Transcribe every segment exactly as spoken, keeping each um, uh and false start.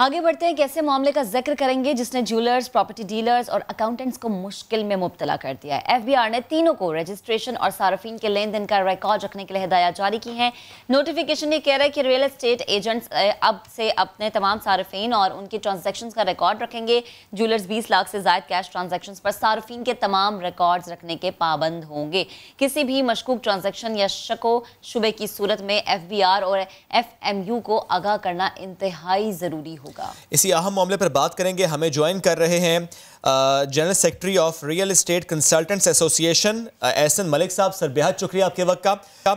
आगे बढ़ते हैं, कैसे मामले का जिक्र करेंगे जिसने ज्वेलर्स, प्रॉपर्टी डीलर्स और अकाउंटेंट्स को मुश्किल में मुब्तला कर दिया है। एफबीआर ने तीनों को रजिस्ट्रेशन और सार्फिन के लेन देन का रिकॉर्ड रखने के लिए हदायत जारी की हैं। नोटिफिकेशन ये कह रहा है कि रियल एस्टेट एजेंट्स अब से अपने तमाम सार्फिन और उनके ट्रांजेक्शन का रिकॉर्ड रखेंगे। ज्वेलर्स बीस लाख से ज्यादा कैश ट्रांजेक्शन पर सार्फिन के तमाम रिकॉर्ड रखने के पाबंद होंगे। किसी भी मशकूक ट्रांजेक्शन या शको शुबे की सूरत में एफबीआर और एफएमयू को आगाह करना इंतहाई ज़रूरी होगा। इसी अहम मामले पर बात करेंगे। हमें ज्वाइन कर रहे हैं general secretary of real estate consultants association S N Malik साहब। सर, बेहद शुक्रिया आपके वक्त का।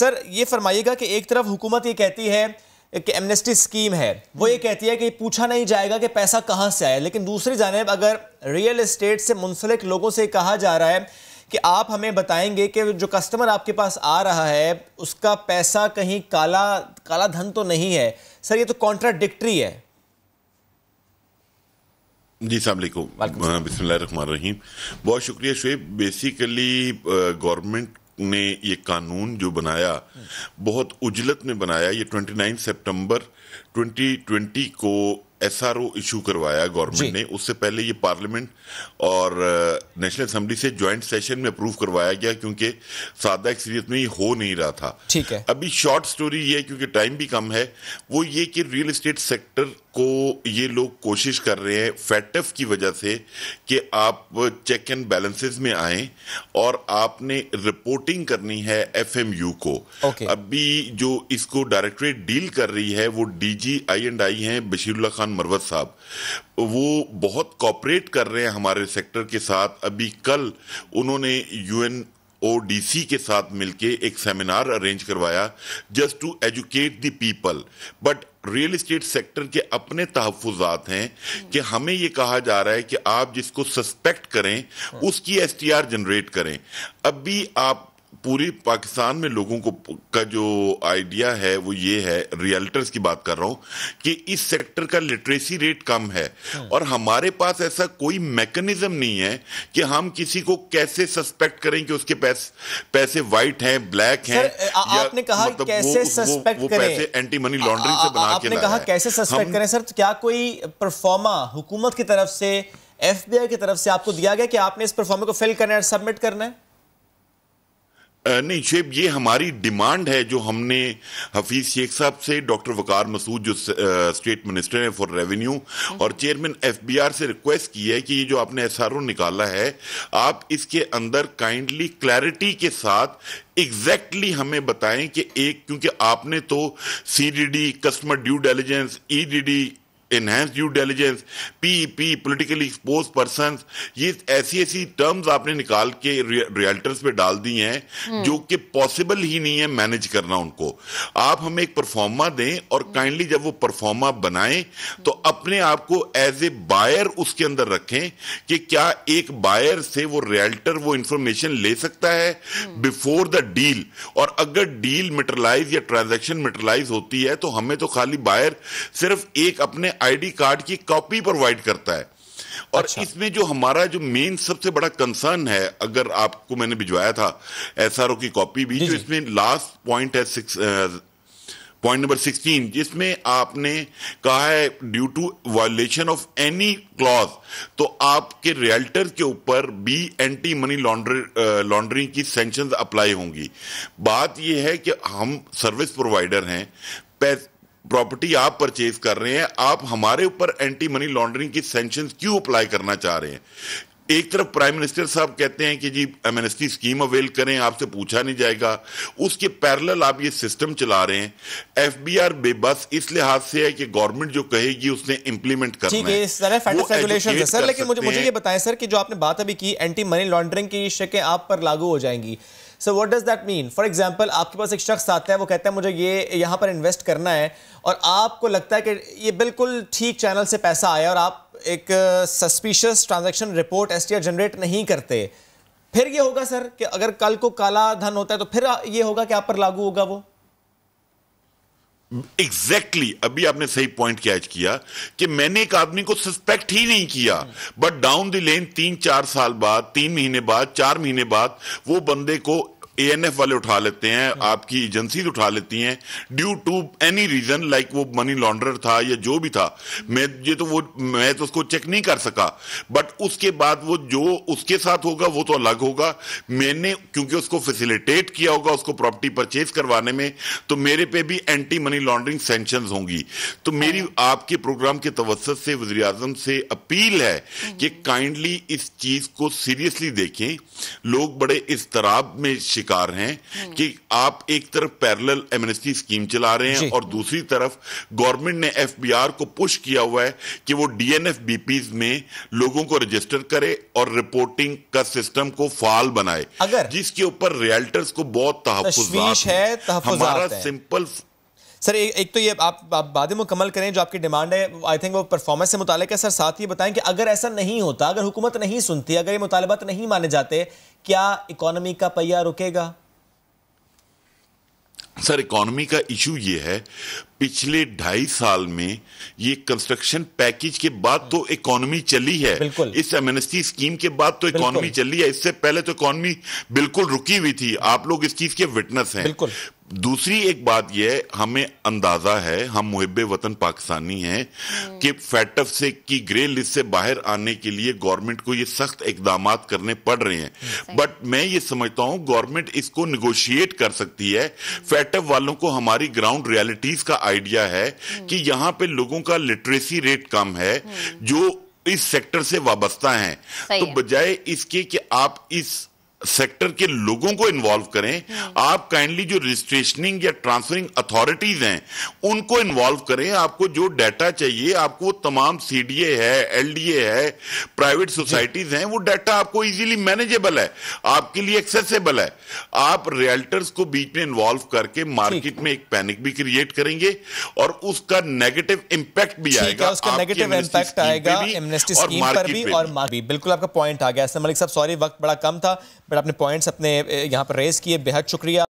सर, ये फरमाइएगा कि एक तरफ हुकूमत ये कहती है कि एमनेस्टी स्कीम है, वो ये कहती है कि पूछा नहीं जाएगा कि पैसा कहाँ से आया, लेकिन दूसरी जानिब अगर रियल एस्टेट से मुंसलिक लोगों से कहा जा रहा है कि आप हमें बताएंगे कि जो कस्टमर आपके पास आ रहा है उसका पैसा कहीं काला काला धन तो नहीं है। सर, ये तो कॉन्ट्राडिक्टरी है। जी साहब, अलैकुम, बिस्मिल्लाहिर्रहमानिर्रहीम। बहुत शुक्रिया शुएब। बेसिकली गवर्नमेंट ने ये कानून जो बनाया बहुत उजलत में बनाया। ये उनतीस सितंबर दो हज़ार बीस को एसआरओ इशू करवाया गवर्नमेंट ने। उससे पहले ये पार्लियामेंट और नेशनल असेंबली से ज्वाइंट सेशन में अप्रूव करवाया गया क्योंकि सादा एक्सरीत में ये हो नहीं रहा था। ठीक है, अभी शॉर्ट स्टोरी ये, क्योंकि टाइम भी कम है, वो ये कि रियल एस्टेट सेक्टर को ये लोग कोशिश कर रहे हैं फैटफ की वजह से कि आप चेक एंड बैलेंसेस में आएं और आपने रिपोर्टिंग करनी है एफएमयू को। okay. अभी जो इसको डायरेक्टरेट डील कर रही है वो डीजी आई एंड आई हैं, बशीरुल्लाह खान मरवत साहब। वो बहुत कॉपरेट कर रहे हैं हमारे सेक्टर के साथ। अभी कल उन्होंने U N O D C के साथ मिलके एक सेमिनार अरेंज करवाया just to educate the people. But real estate sector के अपने तहफ़्फ़ुज़ात हैं कि हमें ये कहा जा रहा है कि आप जिसको सस्पेक्ट करें उसकी एसटीआर जनरेट करें। अभी आप पूरी पाकिस्तान में लोगों को का जो आइडिया है वो ये है, रियल्टर्स की बात कर रहा हूं, कि इस सेक्टर का लिटरेसी रेट कम है और हमारे पास ऐसा कोई मैकेनिज्म नहीं है कि हम किसी को कैसे सस्पेक्ट करें कि उसके पैस, पैसे वाइट हैं, ब्लैक हैं। आपने कहा मतलब कैसे सस्पेक्ट वो, वो, वो पैसे एंटी मनी लॉन्ड्रिंग से बना आपने के कहा कैसे सस्पेक्ट करें। सर, क्या कोई परफॉर्मा हुकूमत की तरफ से, एफबीआई की तरफ से आपको दिया गया कि आपने इस परफॉर्मा को फिल करना है, सबमिट करना है? नहीं शेब, ये हमारी डिमांड है जो हमने हफीज़ शेख साहब से, डॉक्टर वक़ार मसूद जो स्टेट मिनिस्टर हैं फॉर रेवेन्यू, और चेयरमैन एफबीआर से रिक्वेस्ट की है कि ये जो आपने एसआरओ निकाला है आप इसके अंदर काइंडली क्लैरिटी के साथ एग्जैक्टली exactly हमें बताएं कि एक, क्योंकि आपने तो CDD, customer due diligence, EDD, enhance due diligence, PEP, politically expose person, ये ऐसी ऐसी टर्म्स आपने निकाल के रियल्टर्स पे डाल दी हैं जो कि पॉसिबल ही नहीं है मैनेज करना उनको। आप हमें एक परफॉर्मा दें और काइंडली जब वो परफॉर्मा बनाएं तो अपने आप को एज ए बायर उसके अंदर रखें कि क्या एक बायर से वो रियल्टर वो इंफॉर्मेशन ले सकता है बिफोर द डील। और अगर डील मटेरियलाइज या ट्रांजेक्शन मटेरियलाइज होती है तो हमें तो खाली बायर सिर्फ एक अपने आईडी कार्ड की कॉपी प्रोवाइड करता है। और अच्छा। इसमें जो हमारा जो मेन सबसे बड़ा कंसर्न है, अगर आपको मैंने भिजवाया था एसआरओ की कॉपी भी, तो इसमें लास्ट पॉइंट है सिक्स पॉइंट नंबर सिक्सटीन, जिसमें आपने कहा है due to violation of any clause तो आपके रियल्टर के ऊपर भी एंटी मनी लॉन्ड्र लॉन्ड्रिंग की सेंक्शंस अप्लाई होंगी। बात यह है कि हम सर्विस प्रोवाइडर हैं, प्रॉपर्टी आप परचेज कर रहे हैं, आप हमारे ऊपर एंटी मनी लॉन्ड्रिंग की सेंक्शंस क्यों अप्लाई करना चाह रहे हैं? एक तरफ प्राइम मिनिस्टर साहब कहते हैं कि जी एमनेस्टी स्कीम अवेल करें, आपसे पूछा नहीं जाएगा, उसके पैरेलल आप ये सिस्टम चला रहे हैं। एफबीआर बेबस इस लिहाज से है कि गवर्नमेंट जो कहेगी उसने इंप्लीमेंट करना है। इस तरह फैटफ रेगुलेशंस है सर, लेकिन मुझे मुझे ये बताएं सर कि जो आपने बात अभी की एंटी मनी लॉन्ड्रिंग की शकें आप पर लागू हो जाएंगी। So what does that mean? For example, आपके पास एक शख्स आता है, वो कहता है मुझे ये यहाँ पर इन्वेस्ट करना है और आपको लगता है कि ये बिल्कुल ठीक चैनल से पैसा आया और आप एक suspicious transaction report STR generate नहीं करते, फिर ये होगा सर कि अगर कल को काला धन होता है तो फिर ये होगा कि आप पर लागू होगा वो? एग्जैक्टली exactly, अभी आपने सही पॉइंट कैच किया कि मैंने एक आदमी को सस्पेक्ट ही नहीं किया, बट डाउन द लेन तीन चार साल बाद, तीन महीने बाद, चार महीने बाद वो बंदे को एएनएफ वाले उठा लेते हैं, आपकी एजेंसीज उठा लेती हैं due to any reason, like वो मनी लॉन्ड्रर था या जो भी था, मैं ये तो वो मैं तो उसको चेक नहीं कर सका, बट उसके बाद वो जो उसके साथ होगा वो तो अलग होगा। मैंने क्योंकि उसको फैसिलिटेट किया होगा उसको प्रॉपर्टी परचेज करवाने में, तो मेरे पे भी एंटी मनी लॉन्ड्रिंग सेंक्शंस होंगी। तो मेरी आपके प्रोग्राम के तवस्सुत से वज़ीर आज़म से अपील है कि काइंडली इस चीज़ को सीरियसली देखें। लोग बड़े इस तराब में शिकार हैं कि आप एक तरफ पैरेलल एमनेस्टी स्कीम चला रहे हैं और दूसरी तरफ गवर्नमेंट ने एफबीआर को पुश किया हुआ है कि वो डीएनएफ बीपीज में लोगों को रजिस्टर करे और रिपोर्टिंग का सिस्टम को फाल बनाए, जिसके ऊपर रियल्टर्स को बहुत तहफ्फुज़ात है। हमारा सिंपल सर ए, एक तो ये आप, आप बाद में मुकम्मल करें जो आपकी डिमांड है, आई थिंक वो परफॉर्मेंस से मुतालिक है। सर साथ ये बताएं कि अगर ऐसा नहीं होता, अगर हुकूमत नहीं सुनती, अगर ये मुतालबात नहीं माने जाते, क्या इकोनॉमी का पहिया रुकेगा? सर इकोनॉमी का इशू ये है, पिछले ढाई साल में ये कंस्ट्रक्शन पैकेज के बाद तो इकोनॉमी चली है, इस एमनेस्टी स्कीम के बाद तो इकोनॉमी चली है, इससे पहले तो इकोनॉमी बिल्कुल रुकी हुई थी। आप लोग इस चीज के विटनेस हैं। दूसरी एक बात यह है, हमें अंदाजा है, हम मुहिब्बे वतन पाकिस्तानी हैं कि फैटफ से की ग्रे लिस्ट से बाहर आने के लिए गवर्नमेंट को ये सख्त इकदाम करने पड़ रहे हैं, बट मैं ये समझता हूँ गवर्नमेंट इसको निगोशिएट कर सकती है। फैटफ वालों को हमारी ग्राउंड रियलिटीज का आइडिया है कि यहाँ पे लोगों का लिटरेसी रेट कम है जो इस सेक्टर से वाबस्ता हैं, तो बजाय इसके कि आप इस सेक्टर के लोगों को इन्वॉल्व करें, आप काइंडली जो रजिस्ट्रेशनिंग या ट्रांसफरिंग अथॉरिटीज हैं उनको इन्वॉल्व करें। आपको जो डाटा चाहिए, आपको वो तमाम सीडीए है, एलडीए है, प्राइवेट सोसाइटीज हैं, वो डाटा आपको इजीली मैनेजेबल है, आपके लिए एक्सेसिबल है। आप रियल्टर्स को बीच में इन्वॉल्व करके मार्केट में एक पैनिक भी क्रिएट करेंगे और उसका नेगेटिव इंपैक्ट भी आएगा, उसका नेगेटिव इंपैक्ट आएगा एमनेस्टी स्कीम पर भी और मार्केट। बिल्कुल आपका पॉइंट आ गया। एस एन मलिक साहब, सॉरी वक्त बड़ा कम था, बट आपने पॉइंट्स अपने यहाँ पर रेज किए, बेहद शुक्रिया।